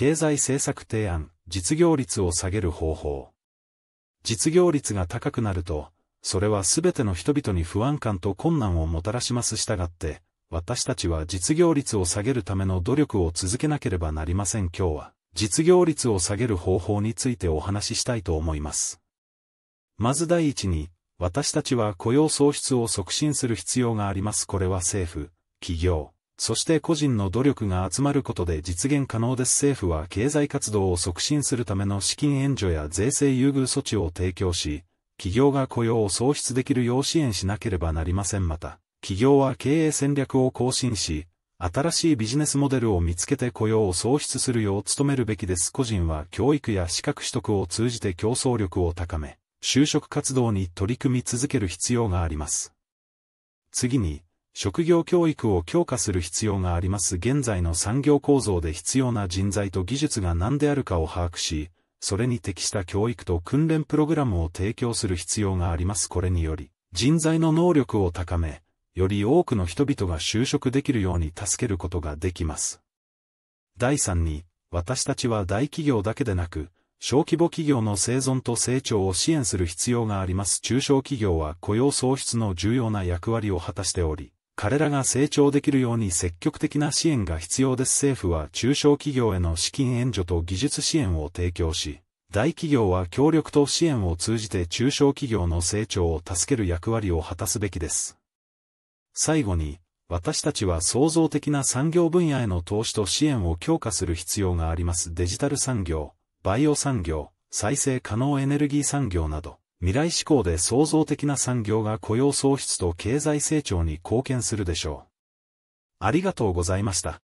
経済政策提案、実業率を下げる方法。実業率が高くなると、それはすべての人々に不安感と困難をもたらします。したがって、私たちは実業率を下げるための努力を続けなければなりません。今日は、実業率を下げる方法についてお話ししたいと思います。まず第一に、私たちは雇用創出を促進する必要があります。これは政府、企業、そして個人の努力が集まることで実現可能です。政府は経済活動を促進するための資金援助や税制優遇措置を提供し、企業が雇用を創出できるよう支援しなければなりません。また、企業は経営戦略を更新し、新しいビジネスモデルを見つけて雇用を創出するよう努めるべきです。個人は教育や資格取得を通じて競争力を高め、就職活動に取り組み続ける必要があります。次に、職業教育を強化する必要があります。現在の産業構造で必要な人材と技術が何であるかを把握し、それに適した教育と訓練プログラムを提供する必要があります。これにより、人材の能力を高め、より多くの人々が就職できるように助けることができます。第3に、私たちは大企業だけでなく、小規模企業の生存と成長を支援する必要があります。中小企業は雇用創出の重要な役割を果たしており、彼らが成長できるように積極的な支援が必要です。政府は中小企業への資金援助と技術支援を提供し、大企業は協力と支援を通じて中小企業の成長を助ける役割を果たすべきです。最後に、私たちは創造的な産業分野への投資と支援を強化する必要があります。デジタル産業、バイオ産業、再生可能エネルギー産業など、未来志向で創造的な産業が雇用創出と経済成長に貢献するでしょう。ありがとうございました。